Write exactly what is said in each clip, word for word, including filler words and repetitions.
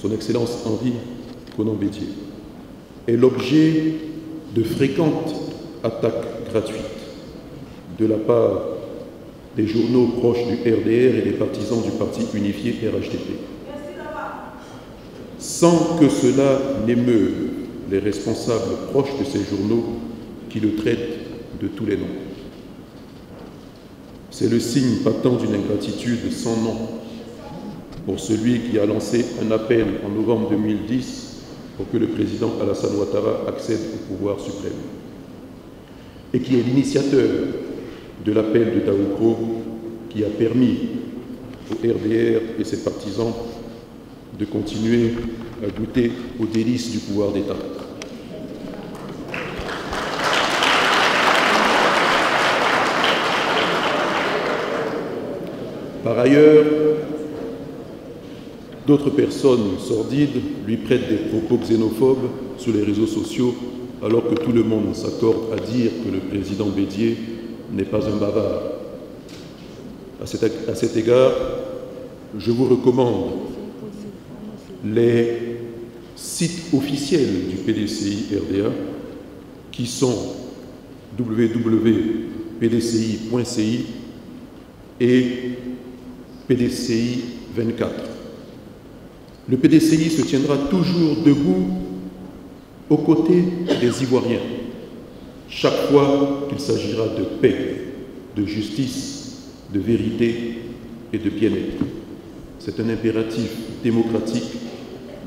son Excellence Henri Konan Bédié, est l'objet de fréquentes attaques gratuites de la part des journaux proches du R D R et des partisans du parti unifié R H D P. Sans que cela n'émeuve les responsables proches de ces journaux qui le traitent de tous les noms. C'est le signe patent d'une ingratitude sans nom pour celui qui a lancé un appel en novembre deux mille dix pour que le président Alassane Ouattara accède au pouvoir suprême et qui est l'initiateur de l'appel de Daoukro qui a permis au R D R et ses partisans de continuer à goûter aux délices du pouvoir d'État. Par ailleurs, d'autres personnes sordides lui prêtent des propos xénophobes sur les réseaux sociaux alors que tout le monde s'accorde à dire que le président Bédié n'est pas un bavard. À cet, à cet égard, je vous recommande les sites officiels du P D C I R D A qui sont w w w point p d c i point c i et P D C I vingt-quatre. Le P D C I se tiendra toujours debout aux côtés des Ivoiriens, chaque fois qu'il s'agira de paix, de justice, de vérité et de bien-être. C'est un impératif démocratique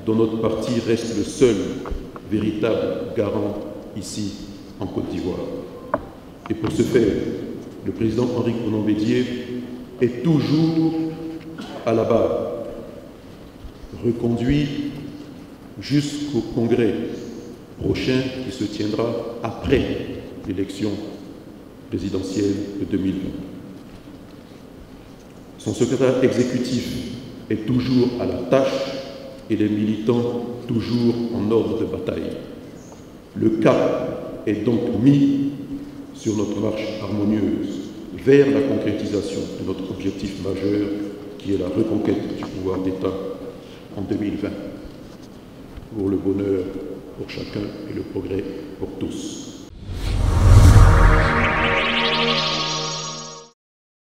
dont notre parti reste le seul véritable garant ici en Côte d'Ivoire. Et pour ce faire, le président Henri Konan Bédié est toujours à la barre, reconduit jusqu'au congrès prochain qui se tiendra après l'élection présidentielle de deux mille vingt. Son secrétaire exécutif est toujours à la tâche et les militants toujours en ordre de bataille. Le cap est donc mis sur notre marche harmonieuse vers la concrétisation de notre objectif majeur qui est la reconquête du pouvoir d'État en deux mille vingt, pour le bonheur pour chacun et le progrès pour tous.